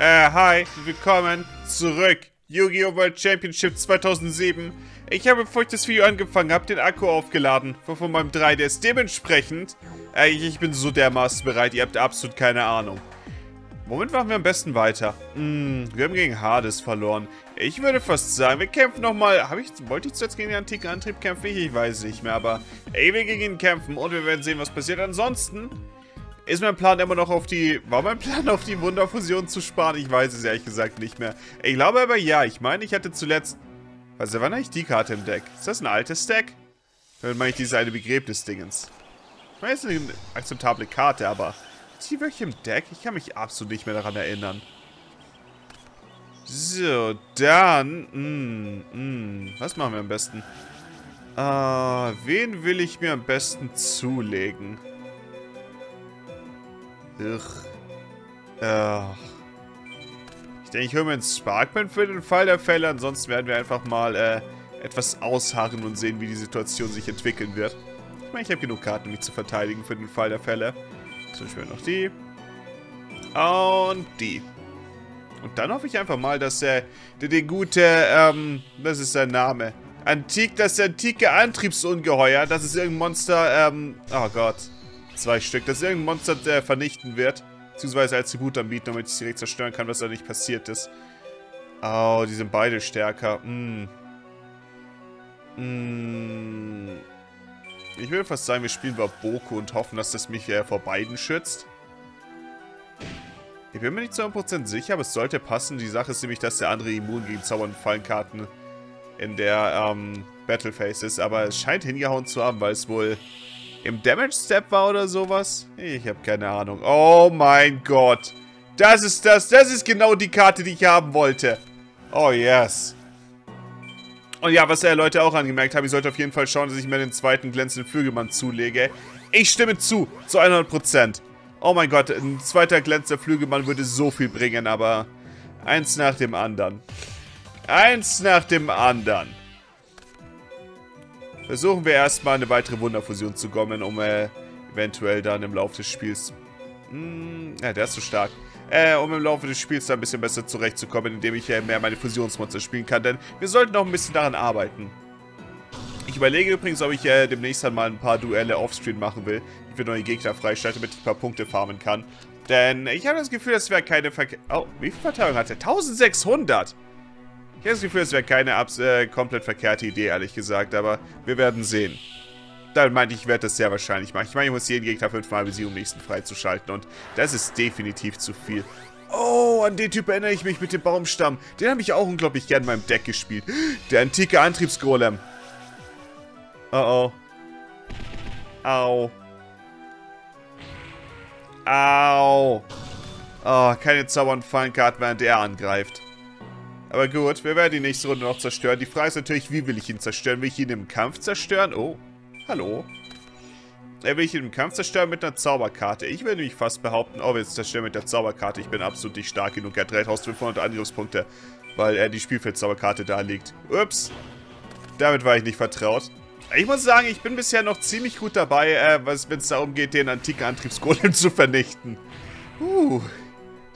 Hi, willkommen zurück. Yu-Gi-Oh! World Championship 2007. Ich habe, bevor ich das Video angefangen habe, den Akku aufgeladen von meinem 3DS. Dementsprechend, ich bin so dermaßen bereit, ihr habt absolut keine Ahnung. Womit machen wir am besten weiter? Wir haben gegen Hades verloren. Ich würde fast sagen, wir kämpfen nochmal. Wollte ich zuerst gegen den antiken Antrieb kämpfen? Ich weiß nicht mehr, aber ey, wir gegen ihn kämpfen und wir werden sehen, was passiert. Ansonsten ist mein Plan immer noch auf die... War mein Plan auf die Wunderfusion zu sparen? Ich weiß es ehrlich gesagt nicht mehr. Ich glaube aber ja. Ich meine, ich hatte zuletzt... Also, wann habe ich die Karte im Deck? Ist das ein altes Deck? Dann meine ich dieses eine Begräbnis-Dingens. Ich meine, das ist eine akzeptable Karte, aber... Die welche im Deck? Ich kann mich absolut nicht mehr daran erinnern. So, dann... was machen wir am besten? Wen will ich mir am besten zulegen? Ich denke, ich hole mir einen Sparkman für den Fall der Fälle. Ansonsten werden wir einfach mal etwas ausharren und sehen, wie die Situation sich entwickeln wird. Ich meine, ich habe genug Karten, mich zu verteidigen für den Fall der Fälle. Zum Beispiel noch die. Und die. Und dann hoffe ich einfach mal, dass der gute, das ist sein Name. Das antike Antriebsungeheuer. Das ist irgendein Monster, oh Gott. 2 Stück. Das ist irgendein Monster, der vernichten wird. Beziehungsweise als Tribut anbieten, damit ich es direkt zerstören kann, was da nicht passiert ist. Oh, die sind beide stärker. Ich würde fast sagen, wir spielen bei Boko und hoffen, dass das mich vor beiden schützt. Ich bin mir nicht zu 100% sicher, aber es sollte passen. Die Sache ist nämlich, dass der andere immun gegen Zauber- und Fallenkarten in der Battle Phase ist. Aber es scheint hingehauen zu haben, weil es wohl im Damage Step war oder sowas. Ich habe keine Ahnung. Oh mein Gott. Das ist das. Das ist genau die Karte, die ich haben wollte. Oh yes. Und ja, was Leute auch angemerkt haben, ich sollte auf jeden Fall schauen, dass ich mir den zweiten glänzenden Flügelmann zulege. Ich stimme zu 100%. Oh mein Gott, ein zweiter glänzender Flügelmann würde so viel bringen, aber eins nach dem anderen. Eins nach dem anderen. Versuchen wir erstmal eine weitere Wunderfusion zu gommen, um eventuell dann im Laufe des Spiels... ja, der ist so stark. Um im Laufe des Spiels da ein bisschen besser zurechtzukommen, indem ich mehr meine Fusionsmonster spielen kann, denn wir sollten noch ein bisschen daran arbeiten. Ich überlege übrigens, ob ich demnächst dann mal ein paar Duelle offscreen machen will, für neue Gegner freischalte, damit ich ein paar Punkte farmen kann. Denn ich habe das Gefühl, das wäre keine wie viel Verteilung hat er? 1600! Ich habe das Gefühl, das wäre keine komplett verkehrte Idee, ehrlich gesagt, aber wir werden sehen. Dann meinte ich, werde das sehr wahrscheinlich machen. Ich meine, ich muss jeden Gegner 5-mal besiegen, um den nächsten freizuschalten. Und das ist definitiv zu viel. Oh, an den Typ erinnere ich mich mit dem Baumstamm. Den habe ich auch unglaublich gern in meinem Deck gespielt. Der antike Antriebsgolem. Oh oh. Au. Au. Oh, keine Zauber- und Fallenkarten, während er angreift. Aber gut, wir werden die nächste Runde noch zerstören. Die Frage ist natürlich, wie will ich ihn zerstören? Will ich ihn im Kampf zerstören? Oh. Hallo. Will ich ihn im Kampf zerstören mit einer Zauberkarte? Ich will nämlich fast behaupten, oh, wir zerstören mit der Zauberkarte. Ich bin absolut nicht stark genug. Er hat 3500 Angriffspunkte, weil er die Spielfeld-Zauberkarte da liegt. Ups. Damit war ich nicht vertraut. Ich muss sagen, ich bin bisher noch ziemlich gut dabei, wenn es darum geht, den antiken Antriebsgolem zu vernichten.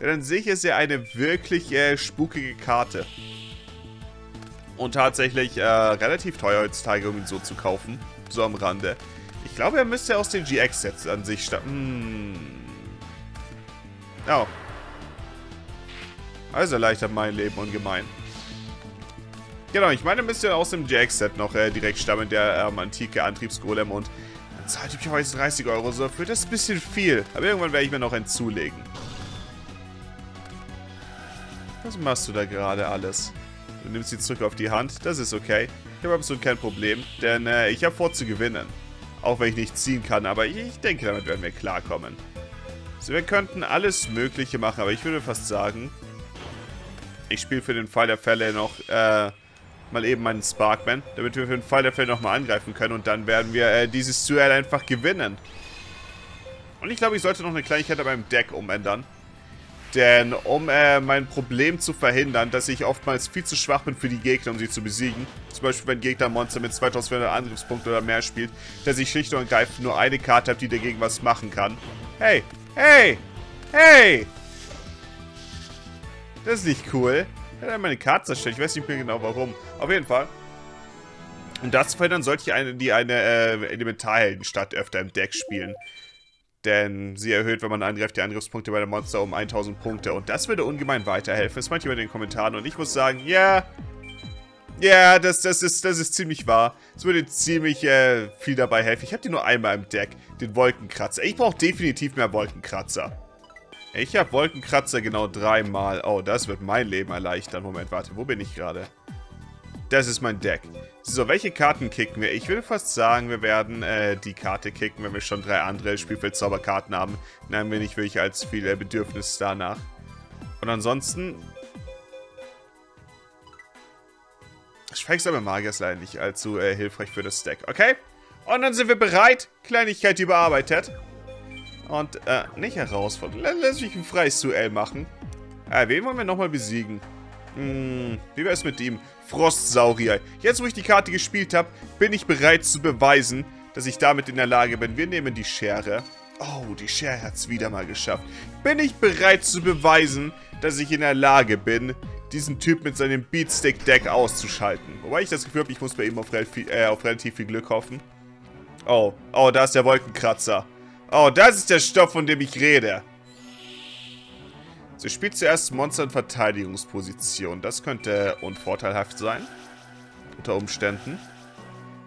Denn an sich ist ja eine wirklich spukige Karte. Und tatsächlich relativ teuer heutzutage, um ihn so zu kaufen. So am Rande. Ich glaube, er müsste aus den GX-Sets an sich stammen. Oh. Also erleichtert mein Leben ungemein. Genau, ich meine, er müsste aus dem GX-Set noch direkt stammen, der antike Antriebsgolem. Und dann zahlt ich heute 30 Euro so für das ist ein bisschen viel. Aber irgendwann werde ich mir noch einen zulegen. Was machst du da gerade alles? Du nimmst sie zurück auf die Hand. Das ist okay. Ich habe absolut kein Problem, denn ich habe vor zu gewinnen. Auch wenn ich nicht ziehen kann, aber ich denke, damit werden wir klarkommen. So, wir könnten alles Mögliche machen, aber ich würde fast sagen, ich spiele für den Fall der Fälle noch mal eben meinen Sparkman, damit wir für den Fall der Fälle nochmal angreifen können und dann werden wir dieses Duell einfach gewinnen. Und ich glaube, ich sollte noch eine Kleinigkeit an meinem Deck umändern. Denn um mein Problem zu verhindern, dass ich oftmals viel zu schwach bin für die Gegner, um sie zu besiegen, zum Beispiel wenn ein Gegner ein Monster mit 2400 Angriffspunkten oder mehr spielt, dass ich schlicht und ergreifend nur eine Karte habe, die dagegen was machen kann. Hey! Hey! Hey! Das ist nicht cool. Er hat meine Karte zerstört. Ich weiß nicht mehr genau warum. Auf jeden Fall. Und das verhindern sollte ich eine Elementarheldenstadt öfter im Deck spielen. Denn sie erhöht, wenn man angreift, die Angriffspunkte bei der Monster um 1000 Punkte. Und das würde ungemein weiterhelfen. Das meint jemand in den Kommentaren. Und ich muss sagen, ja. Ja, das ist ziemlich wahr. Es würde ziemlich viel dabei helfen. Ich habe die nur einmal im Deck. Den Wolkenkratzer. Ich brauche definitiv mehr Wolkenkratzer. Ich habe Wolkenkratzer genau dreimal. Oh, das wird mein Leben erleichtern. Moment, warte, wo bin ich gerade? Das ist mein Deck. So, welche Karten kicken wir? Ich würde fast sagen, wir werden die Karte kicken, wenn wir schon drei andere Spielfeld-Zauberkarten haben. Nein, wenn nicht, will ich allzu viele Bedürfnisse danach. Und ansonsten... Schweigsame Magier ist leider nicht allzu hilfreich für das Deck. Okay? Und dann sind wir bereit. Kleinigkeit überarbeitet. Und, nicht herausfordern. Lass mich ein freies Duell machen. Wen wollen wir nochmal besiegen? Wie wär's mit ihm? Frostsaurier. Jetzt, wo ich die Karte gespielt habe, bin ich bereit zu beweisen, dass ich damit in der Lage bin. Wir nehmen die Schere. Oh, die Schere hat's wieder mal geschafft. Bin ich bereit zu beweisen, dass ich in der Lage bin, diesen Typ mit seinem Beatstick-Deck auszuschalten. Wobei ich das Gefühl habe, ich muss bei ihm auf relativ viel Glück hoffen. Oh, oh, da ist der Wolkenkratzer. Oh, das ist der Stoff, von dem ich rede. Sie spielt zuerst Monster in Verteidigungsposition. Das könnte unvorteilhaft sein. Unter Umständen.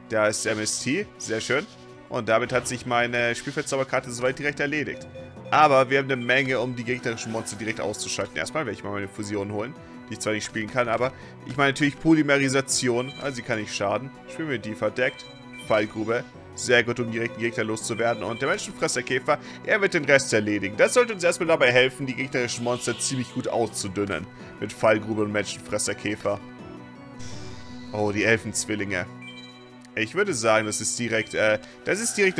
Da ist MST. Sehr schön. Und damit hat sich meine Spielfeldzauberkarte soweit direkt erledigt. Aber wir haben eine Menge, um die gegnerischen Monster direkt auszuschalten. Erstmal werde ich mal meine Fusion holen, die ich zwar nicht spielen kann, aber ich meine natürlich Polymerisation. Also sie kann nicht schaden. Spielen wir die verdeckt. Fallgrube. Sehr gut, um direkten Gegner loszuwerden. Und der Menschenfresserkäfer, er wird den Rest erledigen. Das sollte uns erstmal dabei helfen, die gegnerischen Monster ziemlich gut auszudünnen. Mit Fallgrube und Menschenfresserkäfer. Oh, die Elfenzwillinge. Ich würde sagen, das ist direkt eine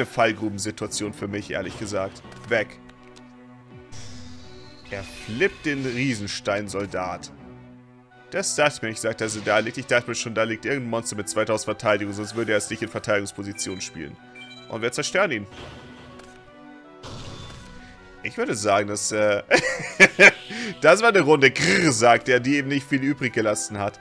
Fallgrubensituation für mich, ehrlich gesagt. Weg. Er flippt den Riesensteinsoldat. Das dachte ich mir nicht, sagt, dass er da liegt. Ich dachte mir schon, da liegt irgendein Monster mit 2000 Verteidigung, sonst würde er es nicht in Verteidigungsposition spielen. Und wir zerstören ihn. Ich würde sagen, dass... das war eine Runde, grrr, sagt er, die eben nicht viel übrig gelassen hat.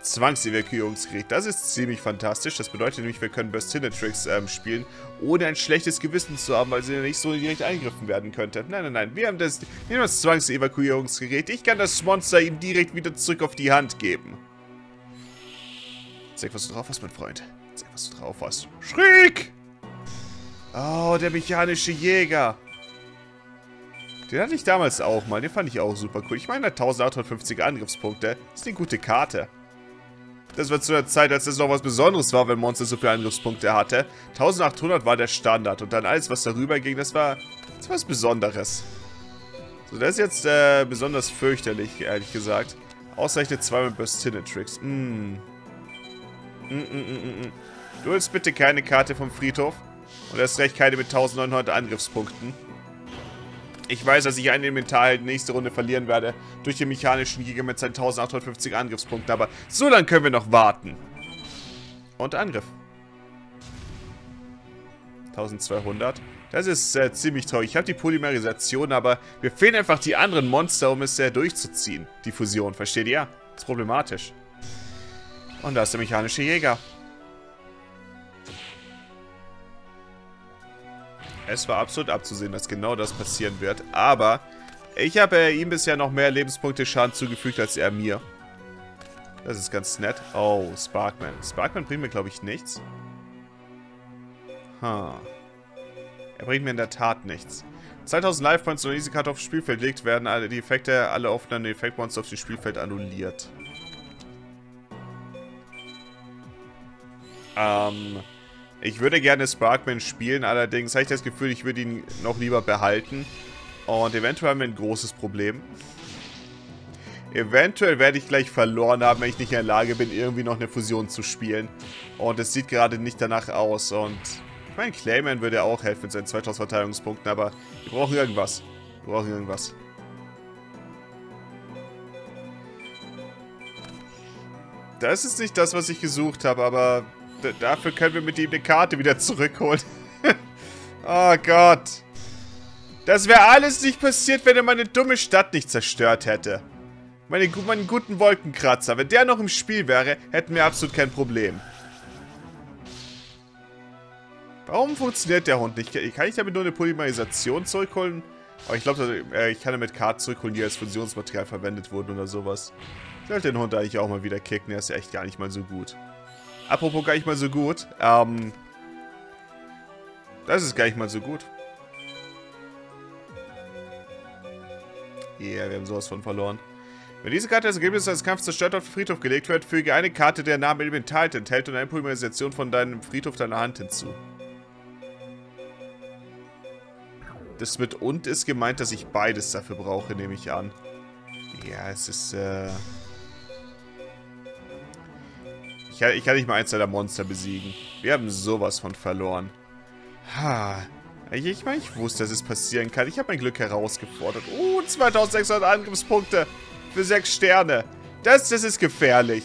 Zwangsevakuierungsgerät, das ist ziemlich fantastisch. Das bedeutet nämlich, wir können Bestinnetricks spielen, ohne ein schlechtes Gewissen zu haben, weil sie nicht so direkt eingegriffen werden könnte. Nein, nein, nein, wir haben das Zwangsevakuierungsgerät. Ich kann das Monster ihm direkt wieder zurück auf die Hand geben. Zeig, was du drauf hast, mein Freund. Zeig, was du drauf hast. Schriek! Oh, der mechanische Jäger. Den hatte ich damals auch mal. Den fand ich auch super cool. Ich meine, er hat 1850 Angriffspunkte. Das ist eine gute Karte. Das war zu der Zeit, als das noch was Besonderes war, wenn Monster so viele Angriffspunkte hatte. 1800 war der Standard und dann alles, was darüber ging, das war was Besonderes. So, das ist jetzt besonders fürchterlich, ehrlich gesagt. Ausgerechnet zweimal Bestinnetricks. Du willst bitte keine Karte vom Friedhof und erst recht keine mit 1900 Angriffspunkten. Ich weiß, dass ich einen Elementarhelden nächste Runde verlieren werde durch den mechanischen Jäger mit seinen 1850 Angriffspunkten, aber so lange können wir noch warten. Und Angriff. 1200. Das ist ziemlich toll. Ich habe die Polymerisation, aber mir fehlen einfach die anderen Monster, um es durchzuziehen. Die Fusion, versteht ihr? Ist problematisch. Und da ist der mechanische Jäger. Es war absolut abzusehen, dass genau das passieren wird. Aber ich habe ihm bisher noch mehr Lebenspunkte Schaden zugefügt, als er mir. Das ist ganz nett. Oh, Sparkman. Sparkman bringt mir, glaube ich, nichts. Er bringt mir in der Tat nichts. 2000 Life-Points, wenn diese Karte aufs Spielfeld legt, werden alle die Effekte, alle offenen Effektmonster auf dem Spielfeld annulliert. Ich würde gerne Sparkman spielen, allerdings habe ich das Gefühl, ich würde ihn noch lieber behalten. Und eventuell haben wir ein großes Problem. Eventuell werde ich gleich verloren haben, wenn ich nicht in der Lage bin, irgendwie noch eine Fusion zu spielen. Und es sieht gerade nicht danach aus. Und ich meine, Clayman würde auch helfen mit seinen 2000 Verteidigungspunkten, aber wir brauchen irgendwas. Wir brauchen irgendwas. Das ist nicht das, was ich gesucht habe, aber... Dafür können wir mit ihm eine Karte wieder zurückholen. Oh Gott. Das wäre alles nicht passiert, wenn er meine dumme Stadt nicht zerstört hätte. meinen guten Wolkenkratzer. Wenn der noch im Spiel wäre, hätten wir absolut kein Problem. Warum funktioniert der Hund nicht? Kann ich damit nur eine Polymerisation zurückholen? Aber ich glaube, ich kann damit Karten zurückholen, die als Fusionsmaterial verwendet wurden oder sowas. Ich sollte den Hund eigentlich auch mal wieder kicken. Der ist ja echt gar nicht mal so gut. Apropos gar nicht mal so gut. Das ist gar nicht mal so gut. Yeah, wir haben sowas von verloren. Wenn diese Karte als Ergebnis eines Kampfes zerstört auf den Friedhof gelegt wird, füge eine Karte, der Namen Elementarheld enthält, und eine Polymerisation von deinem Friedhof deiner Hand hinzu. Das mit und ist gemeint, dass ich beides dafür brauche, nehme ich an. Ja, es ist, Ich kann nicht mal eins der Monster besiegen. Wir haben sowas von verloren. Ha. Ich meine, ich wusste, dass es passieren kann. Ich habe mein Glück herausgefordert. Oh, 2600 Angriffspunkte für 6 Sterne. Das ist gefährlich.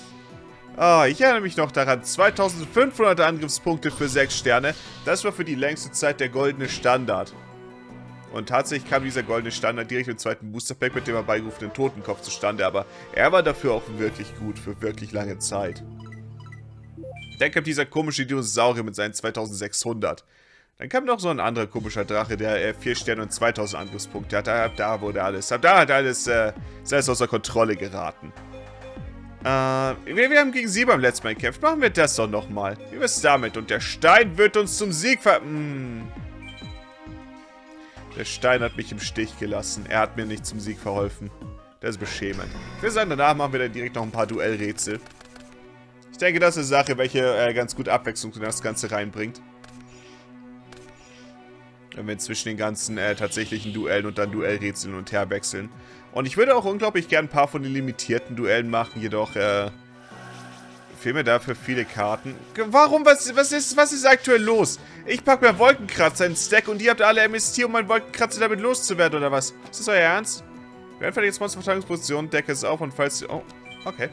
Oh, ich erinnere mich noch daran. 2500 Angriffspunkte für 6 Sterne. Das war für die längste Zeit der goldene Standard. Und tatsächlich kam dieser goldene Standard direkt im zweiten Booster-Pack mit dem herbeigerufenen Totenkopf zustande. Aber er war dafür auch wirklich gut, für wirklich lange Zeit. Dann kam dieser komische Dinosaurier mit seinen 2600. Dann kam noch so ein anderer komischer Drache, der 4 Sterne und 2000 Angriffspunkte hatte. Ist alles außer Kontrolle geraten. Wir haben gegen sie beim letzten Mal gekämpft. Machen wir das doch nochmal. Wie wär's damit? Und der Stein wird uns zum Sieg Der Stein hat mich im Stich gelassen. Er hat mir nicht zum Sieg verholfen. Das ist beschämend. Ich würde sagen, danach machen wir dann direkt noch ein paar Duellrätsel. Ich denke, das ist eine Sache, welche ganz gut Abwechslung in das Ganze reinbringt. Wenn wir zwischen den ganzen tatsächlichen Duellen und dann Duellrätseln und her wechseln. Und ich würde auch unglaublich gern ein paar von den limitierten Duellen machen, jedoch fehlen mir dafür viele Karten. Warum? Was ist aktuell los? Ich packe mir Wolkenkratzer in den Stack und ihr habt alle MST, um meinen Wolkenkratzer damit loszuwerden, oder was? Ist das euer Ernst? Wir einfach jetzt Monsterverteidigungsposition, decke es auf und falls... Oh, okay.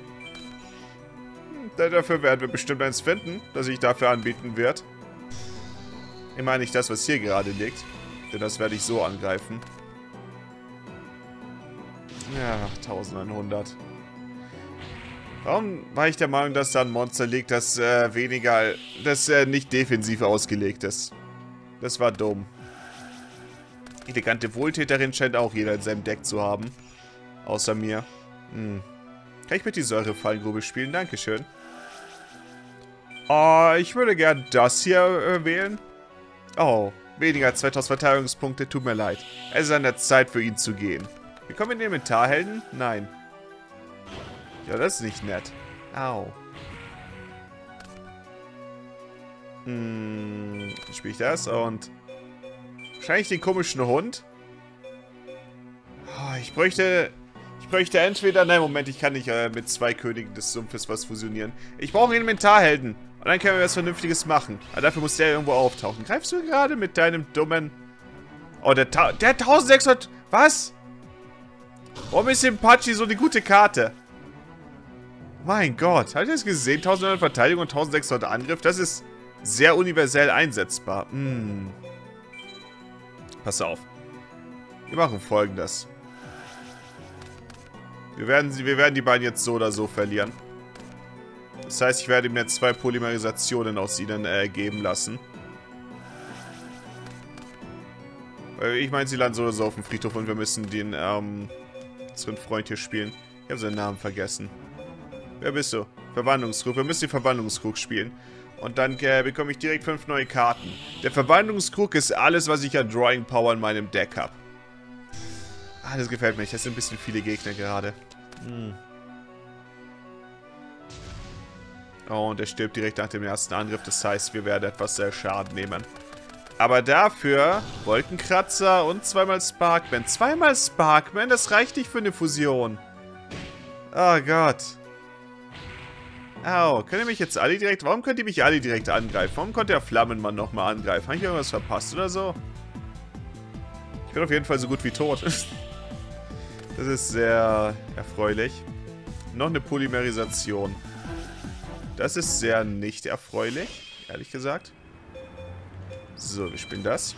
Dafür werden wir bestimmt eins finden, das ich dafür anbieten werde. Ich meine nicht das, was hier gerade liegt. Denn das werde ich so angreifen. Ja, 1100. Warum war ich der Meinung, dass da ein Monster liegt, das nicht defensiv ausgelegt ist? Das war dumm. Die elegante Wohltäterin scheint auch jeder in seinem Deck zu haben. Außer mir. Hm. Kann ich mit die Säurefallgrube spielen? Dankeschön. Ich würde gern das hier wählen. Oh, weniger als 2000 Verteidigungspunkte, tut mir leid. Es ist an der Zeit, für ihn zu gehen. Wir kommen in den Elementarhelden? Nein. Ja, das ist nicht nett. Au. Hm, spiele ich das und... Wahrscheinlich den komischen Hund. Oh, ich bräuchte entweder... Nein, Moment, ich kann nicht mit zwei Königen des Sumpfes was fusionieren. Ich brauche einen Elementarhelden. Und dann können wir was Vernünftiges machen. Aber dafür muss der irgendwo auftauchen. Greifst du gerade mit deinem dummen... Oh, der 1600... Was? Warum ist Inpachi so eine gute Karte? Mein Gott. Habt ihr das gesehen? 1100 Verteidigung und 1600 Angriff. Das ist sehr universell einsetzbar. Hm. Pass auf. Wir machen Folgendes. Wir werden die beiden jetzt so oder so verlieren. Das heißt, ich werde ihm jetzt 2 Polymerisationen aus ihnen geben lassen. Weil ich meine, sie landen so oder so auf dem Friedhof und wir müssen den unseren Freund hier spielen. Ich habe seinen Namen vergessen. Wer bist du? Verwandlungskrug. Wir müssen den Verwandlungskrug spielen. Und dann bekomme ich direkt 5 neue Karten. Der Verwandlungskrug ist alles, was ich an Drawing Power in meinem Deck habe. Ah, das gefällt mir nicht. Das sind ein bisschen viele Gegner gerade. Hm. Oh, und er stirbt direkt nach dem ersten Angriff. Das heißt, wir werden etwas Schaden nehmen. Aber dafür Wolkenkratzer und 2-mal Sparkman. 2-mal Sparkman, das reicht nicht für eine Fusion. Oh Gott. Au, könnt ihr mich jetzt alle direkt... Warum könnt ihr mich alle direkt angreifen? Warum konnte der Flammenmann nochmal angreifen? Habe ich irgendwas verpasst oder so? Ich bin auf jeden Fall so gut wie tot. Das ist sehr erfreulich. Noch eine Polymerisation. Das ist sehr nicht erfreulich, ehrlich gesagt. So, wir spielen das.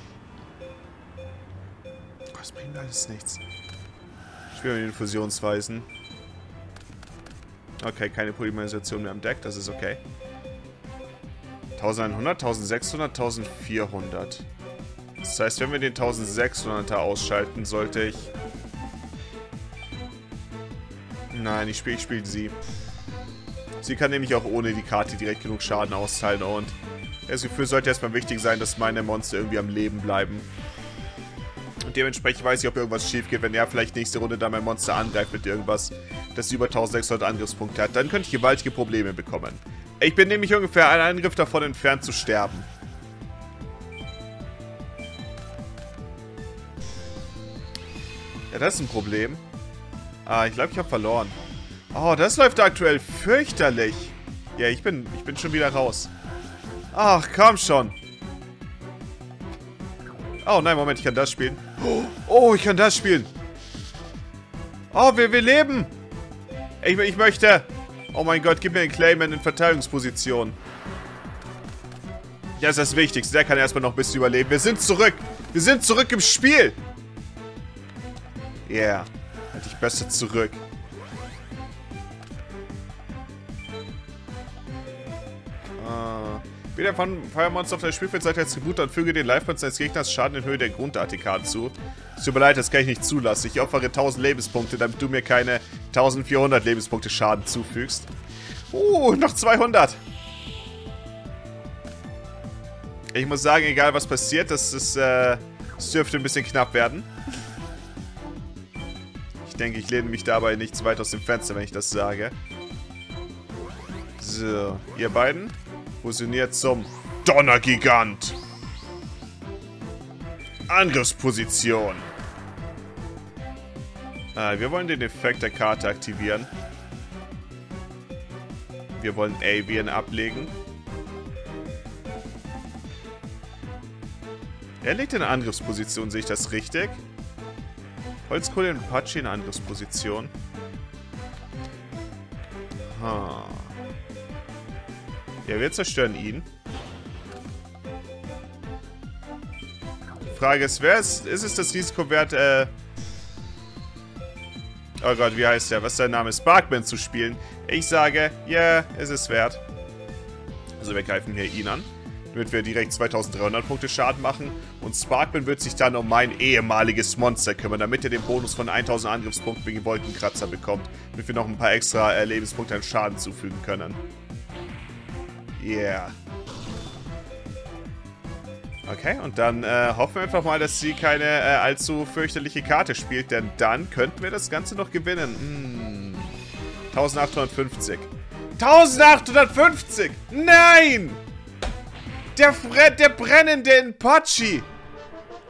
Oh, das bringt alles nichts. Spielen wir den Fusionsweisen. Okay, keine Polymerisation mehr am Deck, das ist okay. 1100, 1600, 1400. Das heißt, wenn wir den 1600er ausschalten, sollte ich... Nein, ich spiele sie. Sie kann nämlich auch ohne die Karte direkt genug Schaden austeilen und... Das Gefühl sollte erstmal wichtig sein, dass meine Monster irgendwie am Leben bleiben. Und dementsprechend weiß ich, ob irgendwas schief geht, wenn er vielleicht nächste Runde dann mein Monster angreift mit irgendwas, das über 1600 Angriffspunkte hat. Dann könnte ich gewaltige Probleme bekommen. Ich bin nämlich ungefähr einen Angriff davon entfernt zu sterben. Ja, das ist ein Problem. Ah, ich glaube, ich habe verloren. Oh, das läuft aktuell fürchterlich. Ja, ich bin schon wieder raus. Ach, komm schon. Oh, nein, Moment, ich kann das spielen. Oh, ich kann das spielen. Oh, wir leben. Ich möchte... Oh mein Gott, gib mir den Clayman in Verteidigungsposition. Ja, das ist das Wichtigste. Der kann erstmal noch ein bisschen überleben. Wir sind zurück. Wir sind zurück im Spiel. Yeah. Halt dich besser zurück. Wieder von Feuermonster auf der Spielfeldseite als Tribut, dann füge den Life-Punkt seines Gegners Schaden in Höhe der Grund-ATK zu. Es tut mir leid, das kann ich nicht zulassen. Ich opfere 1000 Lebenspunkte, damit du mir keine 1400 Lebenspunkte Schaden zufügst. Noch 200. Ich muss sagen, egal was passiert, das dürfte ein bisschen knapp werden. Ich denke, ich lehne mich dabei nicht zu weit aus dem Fenster, wenn ich das sage. So, ihr beiden... Fusioniert zum Donnergigant. Angriffsposition. Wir wollen den Effekt der Karte aktivieren. Wir wollen Avian ablegen. Er legt in Angriffsposition, sehe ich das richtig? Holzkohle und Patschi in Angriffsposition. Ja, wir zerstören ihn. Die Frage ist, ist es das Risiko wert, oh Gott, wie heißt der? Was ist sein Name? Sparkman zu spielen. Ich sage, ja, es ist wert. Also wir greifen hier ihn an, damit wir direkt 2300 Punkte Schaden machen. Und Sparkman wird sich dann um mein ehemaliges Monster kümmern, damit er den Bonus von 1000 Angriffspunkten wegen Wolkenkratzer bekommt. Damit wir noch ein paar extra Lebenspunkte an Schaden zufügen können. Yeah. Okay, und dann hoffen wir einfach mal, dass sie keine allzu fürchterliche Karte spielt, denn dann könnten wir das Ganze noch gewinnen. 1850. 1850! Nein! Der brennende Inpachi!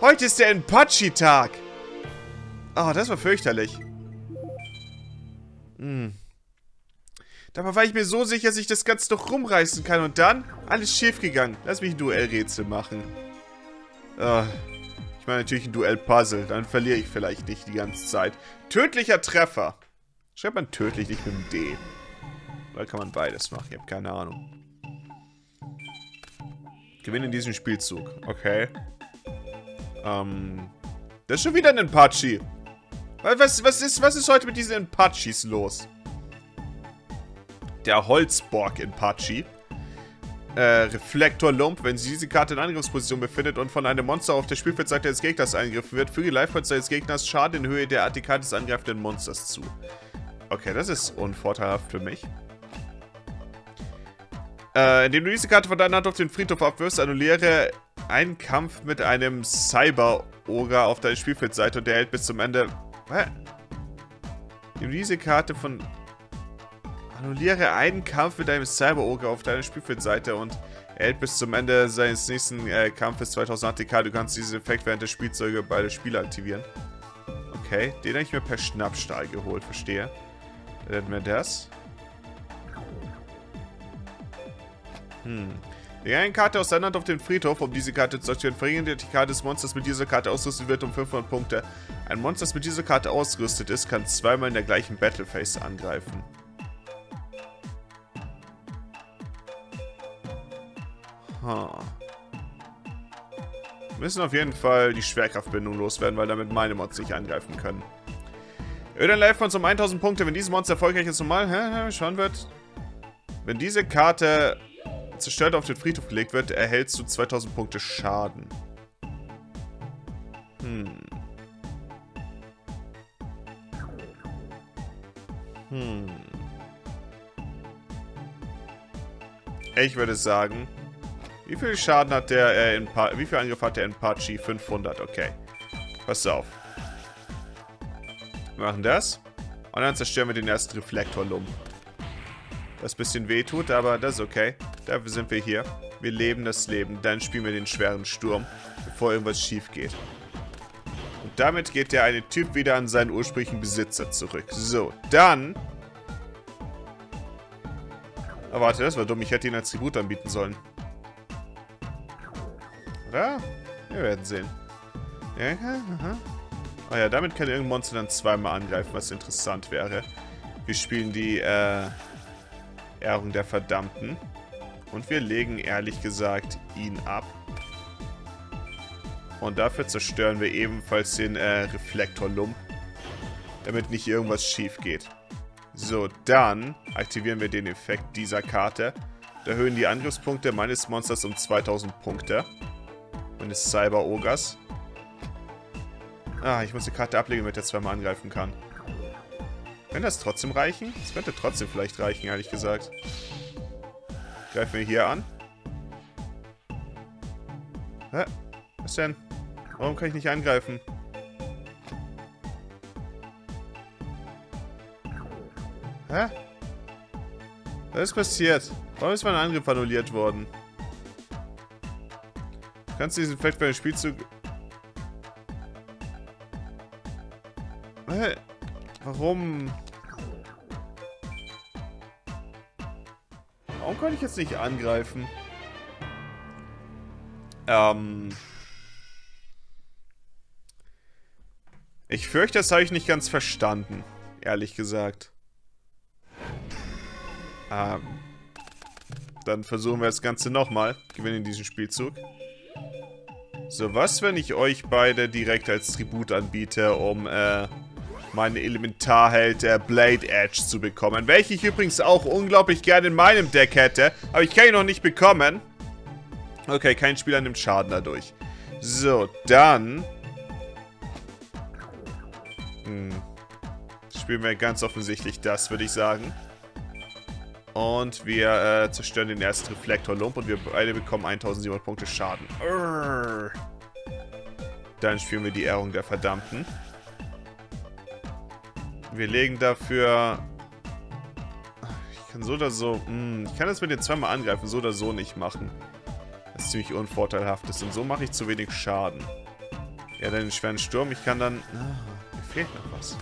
Heute ist der Inpachi-Tag! Oh, das war fürchterlich. Dabei war ich mir so sicher, dass ich das Ganze noch rumreißen kann. Und dann? Alles schief gegangen. Lass mich ein Duellrätsel machen. Ich meine natürlich ein Duellpuzzle. Dann verliere ich vielleicht nicht die ganze Zeit. Tödlicher Treffer. Schreibt man tödlich nicht mit dem D. Oder kann man beides machen? Ich habe keine Ahnung. Gewinne in diesem Spielzug. Okay. Das ist schon wieder ein Inpachi. Was ist heute mit diesen Inpachis los? Der Holzborg Inpachi. Reflektorlump. Wenn sie diese Karte in Angriffsposition befindet und von einem Monster auf der Spielfeldseite des Gegners eingegriffen wird, füge die Lifepoints des Gegners Schaden in Höhe der ATK des angreifenden Monsters zu. Okay, das ist unvorteilhaft für mich. Indem du diese Karte von deiner Hand auf den Friedhof abwirfst, annulliere einen Kampf mit einem Cyber-Oger auf deiner Spielfeldseite und der hält bis zum Ende... Hä? Indem du diese Karte von... Annulliere einen Kampf mit einem Cyber-Oger auf deiner Spielfeldseite und hält bis zum Ende seines nächsten Kampfes 2000 ATK. Du kannst diesen Effekt während der Spielzeuge bei der Spiele aktivieren. Okay, den habe ich mir per Schnappstahl geholt, verstehe. Dann hätten wir das. Lege eine Karte aus deiner Hand auf den Friedhof, um diese Karte zu aktivieren. Verringert die ATK des Monsters mit dieser Karte ausgerüstet wird um 500 Punkte. Ein Monster, das mit dieser Karte ausgerüstet ist, kann zweimal in der gleichen Battlephase angreifen. Wir müssen auf jeden Fall die Schwerkraftbindung loswerden, weil damit meine Mods nicht angreifen können. Öden Life von zum 1000 Punkte. Wenn dieses Monster erfolgreich ist, normal schauen wird. Wenn diese Karte zerstört auf den Friedhof gelegt wird, erhältst du 2000 Punkte Schaden. Ich würde sagen, wie viel Schaden hat der wie viel Angriff hat der Inpachi? 500, okay. Pass auf. Wir machen das. Und dann zerstören wir den ersten Reflektorlump. Das ein bisschen weh tut, aber das ist okay. Dafür sind wir hier. Wir leben das Leben. Dann spielen wir den schweren Sturm, bevor irgendwas schief geht. Und damit geht der eine Typ wieder an seinen ursprünglichen Besitzer zurück. So, dann... Oh, warte, das war dumm. Ich hätte ihn als Tribut anbieten sollen. Oder? Wir werden sehen. Ja, aha. Oh ja, damit kann irgendein Monster dann zweimal angreifen, was interessant wäre. Wir spielen die Ehrung der Verdammten. Und wir legen, ehrlich gesagt, ihn ab. Und dafür zerstören wir ebenfalls den Reflektorlump. Damit nicht irgendwas schief geht. So, dann aktivieren wir den Effekt dieser Karte. Da erhöhen die Angriffspunkte meines Monsters um 2000 Punkte. Und des Cyber-Ogers. Ah, ich muss die Karte ablegen, damit er zweimal angreifen kann. Kann das trotzdem reichen? Das könnte trotzdem vielleicht reichen, ehrlich gesagt. Greifen wir hier an. Hä? Was denn? Warum kann ich nicht angreifen? Hä? Was ist passiert? Warum ist mein Angriff annulliert worden? Du kannst diesen Effekt bei dem Spielzug... Hä? Warum? Warum kann ich jetzt nicht angreifen? Ich fürchte, das habe ich nicht ganz verstanden. Ehrlich gesagt. Dann versuchen wir das Ganze nochmal. Gewinnen diesen Spielzug. So, was, wenn ich euch beide direkt als Tribut anbiete, um meinen Elementarheld der Blade Edge zu bekommen? Welche ich übrigens auch unglaublich gerne in meinem Deck hätte, aber ich kann ihn noch nicht bekommen. Okay, kein Spieler nimmt Schaden dadurch. So, dann... Spielen wir ganz offensichtlich das, würde ich sagen. Und wir zerstören den ersten Reflektorlump und wir beide bekommen 1700 Punkte Schaden. Urgh. Dann spielen wir die Ehrung der Verdammten. Wir legen dafür... Ich kann so oder so... ich kann das mit den zweimal angreifen, so oder so nicht machen. Das ist ziemlich unvorteilhaft ist und so mache ich zu wenig Schaden. Ja, dann den schweren Sturm. Ich kann dann... mir fehlt noch was.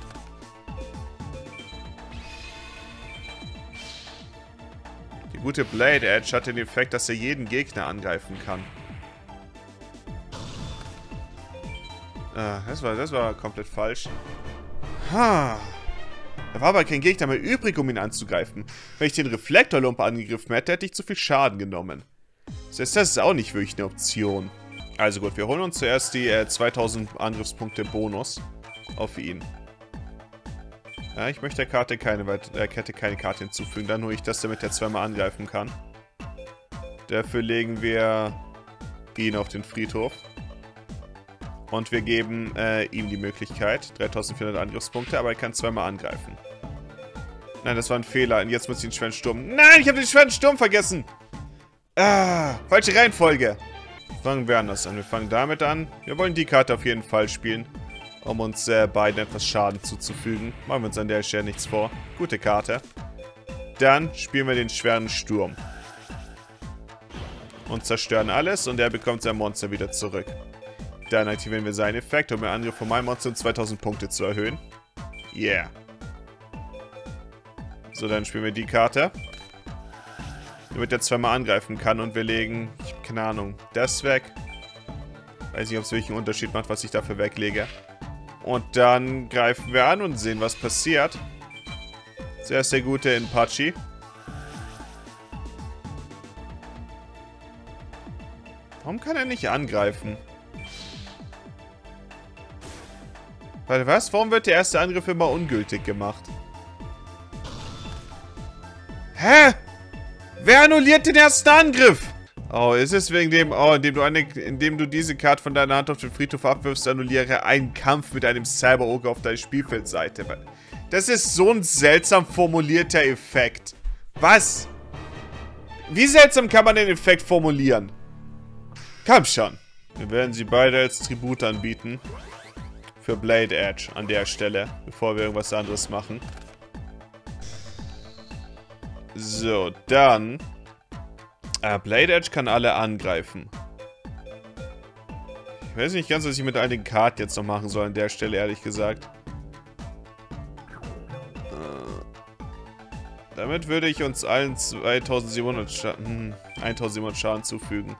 Die gute Blade Edge hat den Effekt, dass er jeden Gegner angreifen kann. Das war komplett falsch. Ha. Da war aber kein Gegner mehr übrig, um ihn anzugreifen. Wenn ich den Reflektorlump angegriffen hätte, hätte ich zu viel Schaden genommen. Das ist auch nicht wirklich eine Option. Also gut, wir holen uns zuerst die 2000 Angriffspunkte Bonus auf ihn. Ja, ich möchte der Karte keine Karte hinzufügen. Dann hole ich das, damit er zweimal angreifen kann. Dafür legen wir ihn auf den Friedhof. Und wir geben ihm die Möglichkeit. 3400 Angriffspunkte, aber er kann zweimal angreifen. Nein, das war ein Fehler. Und jetzt muss ich den schweren Sturm... Nein, ich habe den schweren Sturm vergessen! Falsche Reihenfolge! Fangen wir anders an. Wir fangen damit an. Wir wollen die Karte auf jeden Fall spielen, um uns beiden etwas Schaden zuzufügen. Machen wir uns an der Stelle nichts vor. Gute Karte. Dann spielen wir den schweren Sturm. Und zerstören alles und er bekommt sein Monster wieder zurück. Dann aktivieren wir seinen Effekt, um den Angriff von meinem Monster um 2000 Punkte zu erhöhen. Yeah. So, dann spielen wir die Karte. Damit er zweimal angreifen kann und wir legen, keine Ahnung, das weg. Weiß nicht, ob es wirklich einen Unterschied macht, was ich dafür weglege. Und dann greifen wir an und sehen, was passiert. Zuerst der gute Inpachi. Warum kann er nicht angreifen? Warte, was? Warum wird der erste Angriff immer ungültig gemacht? Hä? Wer annulliert den ersten Angriff? Oh, ist es wegen dem... Oh, indem du diese Karte von deiner Hand auf den Friedhof abwirfst, annulliere einen Kampf mit einem Cyber-Oger auf deiner Spielfeldseite. Das ist so ein seltsam formulierter Effekt. Was? Wie seltsam kann man den Effekt formulieren? Komm schon. Wir werden sie beide als Tribut anbieten. Für Blade Edge an der Stelle, bevor wir irgendwas anderes machen. So, dann... Blade Edge kann alle angreifen. Ich weiß nicht ganz, was ich mit all den Karten jetzt noch machen soll an der Stelle, ehrlich gesagt. Damit würde ich uns allen 1700 Schaden zufügen.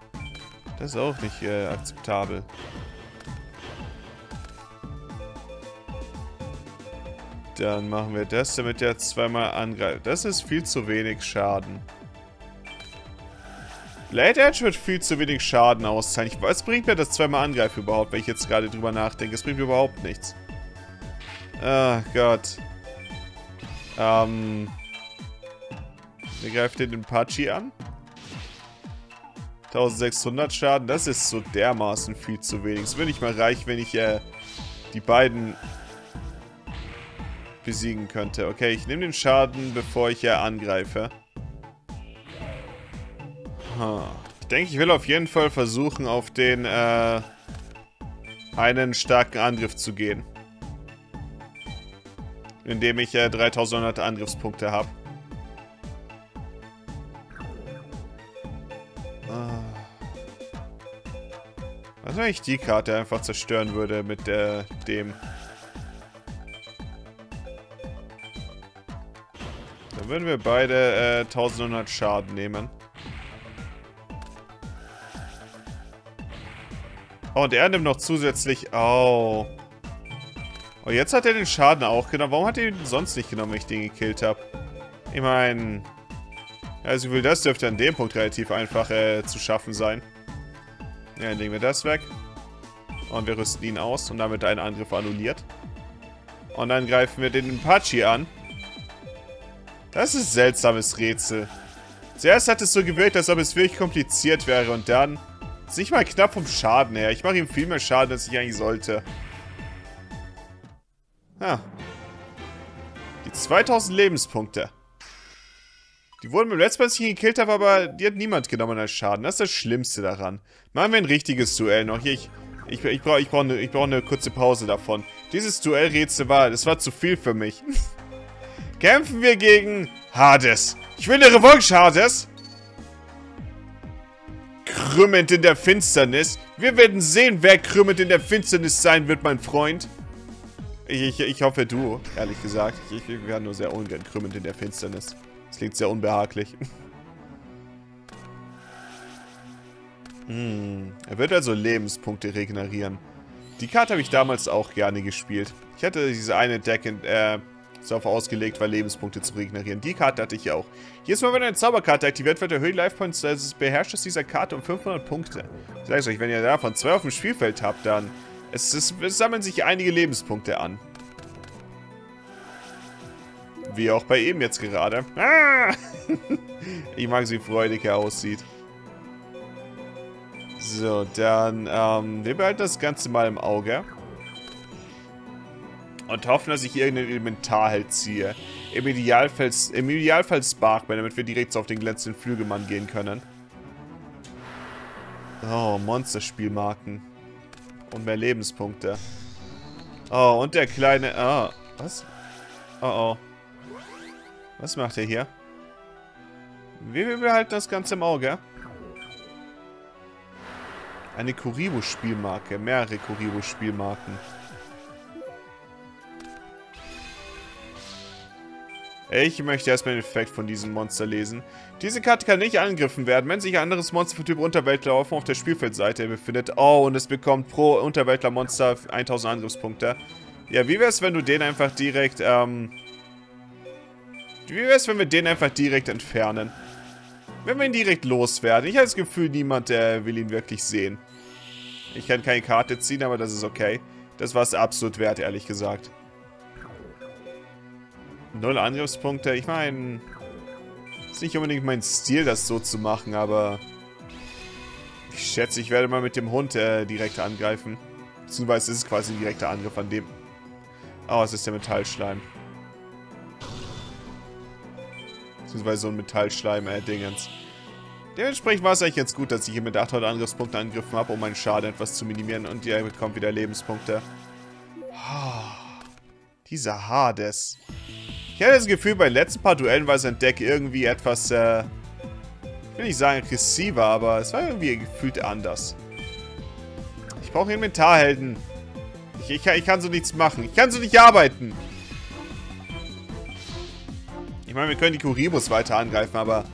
Das ist auch nicht akzeptabel. Dann machen wir das, damit er zweimal angreift. Das ist viel zu wenig Schaden. Blade Edge wird viel zu wenig Schaden auszahlen. Was bringt mir das zweimal Angreifen überhaupt, wenn ich jetzt gerade drüber nachdenke? Es bringt mir überhaupt nichts. Ach Gott. Der greift den Inpachi an. 1600 Schaden. Das ist so dermaßen viel zu wenig. Es wäre nicht mal reich, wenn ich die beiden besiegen könnte. Okay, ich nehme den Schaden, bevor ich angreife. Ich denke, ich will auf jeden Fall versuchen, auf den einen starken Angriff zu gehen. Indem ich 3100 Angriffspunkte habe. Was, wenn ich die Karte einfach zerstören würde mit dem? Dann würden wir beide 1100 Schaden nehmen. Oh, und er nimmt noch zusätzlich... Oh. Oh, jetzt hat er den Schaden auch genommen. Warum hat er ihn sonst nicht genommen, wenn ich den gekillt habe? Ich meine... Also, das dürfte an dem Punkt relativ einfach zu schaffen sein. Ja, dann legen wir das weg. Und wir rüsten ihn aus und damit einen Angriff annulliert. Und dann greifen wir den Inpachi an. Das ist ein seltsames Rätsel. Zuerst hat es so gewirkt, als ob es wirklich kompliziert wäre und dann... Ist nicht mal knapp vom Schaden her. Ich mache ihm viel mehr Schaden, als ich eigentlich sollte. Ah. Die 2000 Lebenspunkte. Die wurden beim letzten Mal, als ich ihn gekillt habe, aber die hat niemand genommen als Schaden. Das ist das Schlimmste daran. Machen wir ein richtiges Duell noch. Hier, ich brauche eine kurze Pause davon. Dieses Duellrätsel das war zu viel für mich. Kämpfen wir gegen Hades. Ich will eine Revanche, Hades. Krümmend in der Finsternis. Wir werden sehen, wer krümmend in der Finsternis sein wird, mein Freund. Ich hoffe, du, ehrlich gesagt. Ich werde nur sehr ungern krümmend in der Finsternis. Das klingt sehr unbehaglich. Er wird also Lebenspunkte regenerieren. Die Karte habe ich damals auch gerne gespielt. Ich hatte diese eine Deck darauf ausgelegt war, Lebenspunkte zu regenerieren. Die Karte hatte ich auch. Jedes Mal, wenn eine Zauberkarte aktiviert wird, erhöht Life Points des Beherrschers dieser Karte um 500 Punkte. Ich sag's euch, wenn ihr davon 2 auf dem Spielfeld habt, dann es sammeln sich einige Lebenspunkte an. Wie auch bei ihm jetzt gerade. Ah! Ich mag, wie freudig er aussieht. So, dann wir behalten das Ganze mal im Auge. Und hoffen, dass ich irgendeinen Elementarheld ziehe. Im Idealfall Sparkman, damit wir direkt auf den glänzenden Flügelmann gehen können. Oh, Monsterspielmarken. Und mehr Lebenspunkte. Oh, und der kleine... Oh, was? Oh, oh. Was macht er hier? Wir behalten das Ganze im Auge. Eine Kuriboh-Spielmarke. Mehrere Kuriboh-Spielmarken. Ich möchte erstmal den Effekt von diesem Monster lesen. Diese Karte kann nicht angegriffen werden, wenn sich ein anderes Monster vom Typ Unterweltler auf der Spielfeldseite befindet. Oh, und es bekommt pro Unterweltler-Monster 1000 Angriffspunkte. Ja, wie wäre es, wenn du den einfach direkt, Wie wäre es, wenn wir den einfach direkt entfernen? Wenn wir ihn direkt loswerden. Ich habe das Gefühl, niemand will ihn wirklich sehen. Ich kann keine Karte ziehen, aber das ist okay. Das war es absolut wert, ehrlich gesagt. 0 Angriffspunkte. Ich meine, ist nicht unbedingt mein Stil, das so zu machen, aber ich schätze, ich werde mal mit dem Hund direkt angreifen. Beziehungsweise ist es quasi ein direkter Angriff an dem. Oh, es ist der Metallschleim. Beziehungsweise so ein Metallschleim-Dingens. Dementsprechend war es eigentlich jetzt gut, dass ich hier mit 800 Angriffspunkten angegriffen habe, um meinen Schaden etwas zu minimieren. Und ihr bekommt wieder Lebenspunkte. Oh, dieser Hades. Ich hatte das Gefühl, bei den letzten paar Duellen war sein Deck irgendwie etwas, ich will nicht sagen aggressiver, aber es war irgendwie gefühlt anders. Ich brauche Elementarhelden. Ich kann so nichts machen. Ich kann so nicht arbeiten. Ich meine, wir können die Kuribos weiter angreifen, aber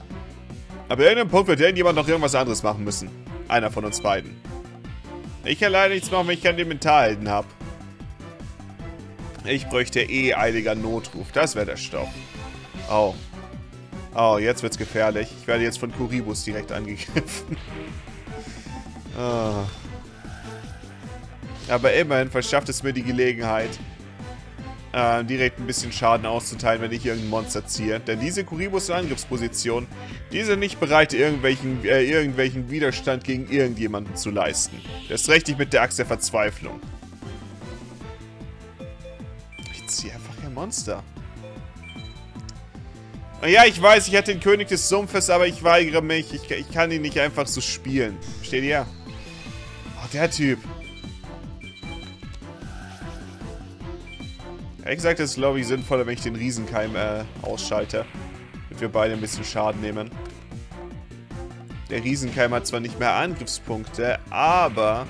ab irgendeinem Punkt wird irgendjemand noch irgendwas anderes machen müssen. Einer von uns beiden. Ich kann leider nichts machen, wenn ich keinen Elementarhelden habe. Ich bräuchte eh eiliger Notruf. Das wäre der Stopp. Oh. Oh, jetzt wird's gefährlich. Ich werde jetzt von Kuribos direkt angegriffen. Oh. Aber immerhin verschafft es mir die Gelegenheit, direkt ein bisschen Schaden auszuteilen, wenn ich irgendein Monster ziehe. Denn diese Kuribos in Angriffsposition, die sind nicht bereit, irgendwelchen Widerstand gegen irgendjemanden zu leisten. Das rechne ich mit der Axt der Verzweiflung. Ich ziehe einfach ein Monster. Und ja, ich weiß, ich hatte den König des Sumpfes, aber ich weigere mich. Ich kann ihn nicht einfach so spielen. Versteht ihr? Oh, der Typ. Ehrlich gesagt, das ist, glaube ich, sinnvoller, wenn ich den Riesenkeim ausschalte. Damit wir beide ein bisschen Schaden nehmen. Der Riesenkeim hat zwar nicht mehr Angriffspunkte, aber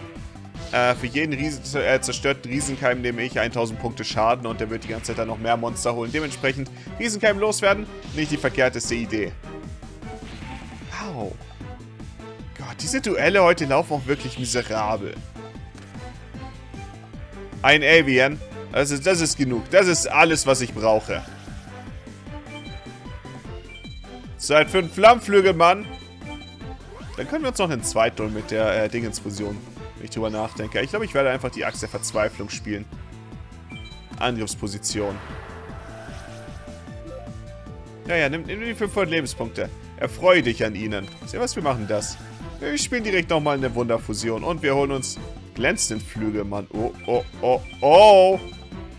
für jeden zerstörten Riesenkeim nehme ich 1000 Punkte Schaden und der wird die ganze Zeit dann noch mehr Monster holen. Dementsprechend Riesenkeim loswerden, nicht die verkehrteste Idee. Wow. Gott, diese Duelle heute laufen auch wirklich miserabel. Ein Avian. Das ist genug. Das ist alles, was ich brauche. Zeit für einen Flammenflügelmann. Dann können wir uns noch einen zweiten holen mit der Dingensfusion, wenn ich drüber nachdenke. Ich glaube, ich werde einfach die Axt der Verzweiflung spielen. Angriffsposition. Naja, nimm die 500 Lebenspunkte. Erfreue dich an ihnen. Seht ihr was? Wir machen das. Wir spielen direkt nochmal eine Wunderfusion. Und wir holen uns glänzenden Flügelmann. Oh, oh, oh, oh.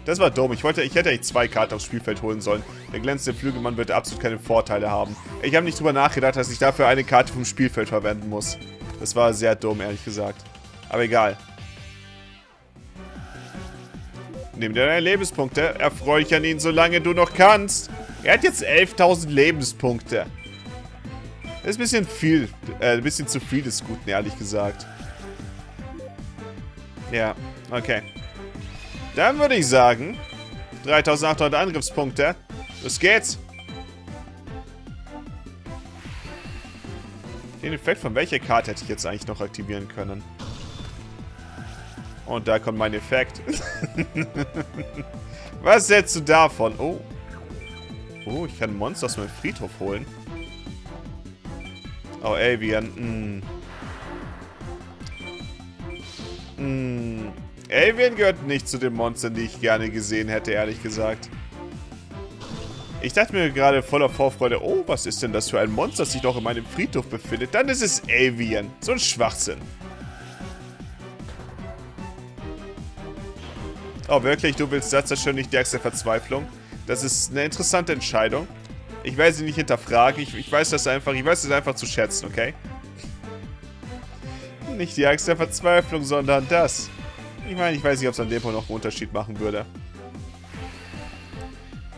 Das war dumm. Ich hätte eigentlich 2 Karten aufs Spielfeld holen sollen. Der glänzende Flügelmann wird absolut keine Vorteile haben. Ich habe nicht drüber nachgedacht, dass ich dafür eine Karte vom Spielfeld verwenden muss. Das war sehr dumm, ehrlich gesagt. Aber egal. Nimm dir deine Lebenspunkte. Erfreue dich an ihn, solange du noch kannst. Er hat jetzt 11.000 Lebenspunkte. Das ist ein bisschen viel. Ein bisschen zu viel des Guten, ehrlich gesagt. Ja, okay. Dann würde ich sagen, 3.800 Angriffspunkte. Los geht's. Den Effekt von welcher Karte hätte ich jetzt eigentlich noch aktivieren können? Und da kommt mein Effekt. Was hältst du davon? Oh. Oh, ich kann Monster aus meinem Friedhof holen. Oh, Avian. Avian gehört nicht zu den Monstern, die ich gerne gesehen hätte, ehrlich gesagt. Ich dachte mir gerade voller Vorfreude, oh, was ist denn das für ein Monster, das sich noch in meinem Friedhof befindet? Dann ist es Avian. So ein Schwachsinn. Oh, wirklich? Du willst das schon nicht, die Axt der Verzweiflung? Das ist eine interessante Entscheidung. Ich werde sie nicht hinterfragen. Ich weiß das einfach zu schätzen, okay? Nicht die Axt der Verzweiflung, sondern das. Ich meine, ich weiß nicht, ob es an dem Punkt noch einen Unterschied machen würde.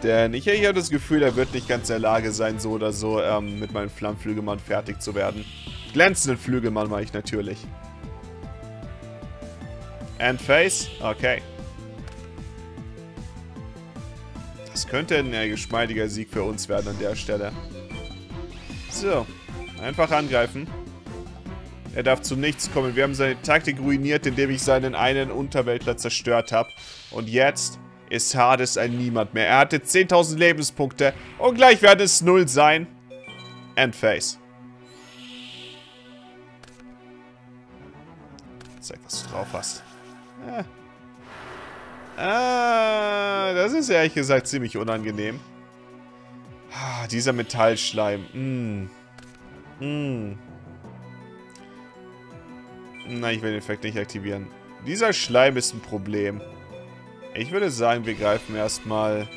Denn ich habe das Gefühl, er wird nicht ganz in der Lage sein, so oder so mit meinem Flammenflügelmann fertig zu werden. Glänzenden Flügelmann mache ich natürlich. Endphase? Okay. Das könnte ein geschmeidiger Sieg für uns werden an der Stelle. So. Einfach angreifen. Er darf zu nichts kommen. Wir haben seine Taktik ruiniert, indem ich seinen einen Unterweltler zerstört habe. Und jetzt ist Hades ein Niemand mehr. Er hatte 10.000 Lebenspunkte und gleich werden es 0 sein. Endphase. Zeig, was du drauf hast. Das ist ehrlich gesagt ziemlich unangenehm. Dieser Metallschleim. Nein, ich will den Effekt nicht aktivieren. Dieser Schleim ist ein Problem. Ich würde sagen, wir greifen erstmal...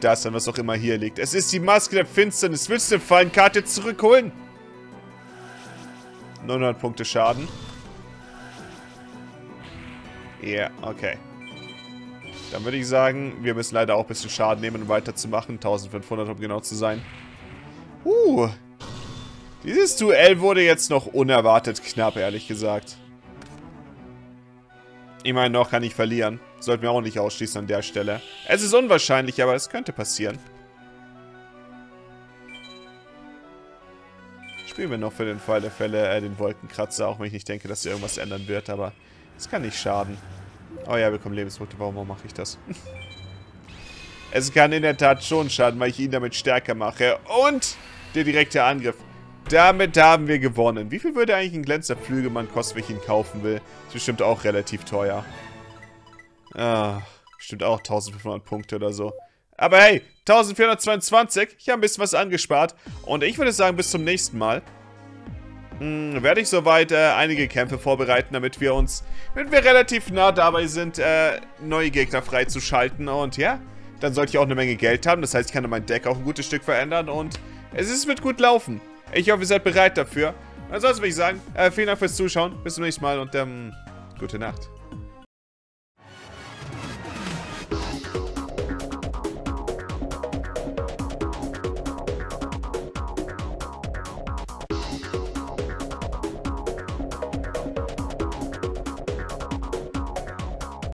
das an, was auch immer hier liegt. Es ist die Maske der Finsternis. Willst du den Fallenkarte zurückholen? 900 Punkte Schaden. Ja, yeah, okay. Dann würde ich sagen, wir müssen leider auch ein bisschen Schaden nehmen, um weiterzumachen. 1500, um genau zu sein. Dieses Duell wurde jetzt noch unerwartet knapp, ehrlich gesagt. Immerhin noch kann ich verlieren. Sollten wir auch nicht ausschließen an der Stelle. Es ist unwahrscheinlich, aber es könnte passieren. Spielen wir noch für den Fall der Fälle den Wolkenkratzer, auch wenn ich nicht denke, dass hier irgendwas ändern wird, aber es kann nicht schaden. Oh ja, wir bekommen Lebenspunkte. Warum mache ich das? Es kann in der Tat schon schaden, weil ich ihn damit stärker mache. Und der direkte Angriff. Damit haben wir gewonnen. Wie viel würde eigentlich ein Glänzender Flügelmann kosten, wenn ich ihn kaufen will? Ist bestimmt auch relativ teuer. Bestimmt auch 1500 Punkte oder so. Aber hey, 1422. Ich habe ein bisschen was angespart. Und ich würde sagen, bis zum nächsten Mal werde ich soweit einige Kämpfe vorbereiten, damit wir relativ nah dabei sind, neue Gegner freizuschalten. Und ja, dann sollte ich auch eine Menge Geld haben. Das heißt, ich kann mein Deck auch ein gutes Stück verändern und es wird gut laufen. Ich hoffe, ihr seid bereit dafür. Ansonsten würde ich sagen, vielen Dank fürs Zuschauen. Bis zum nächsten Mal und gute Nacht.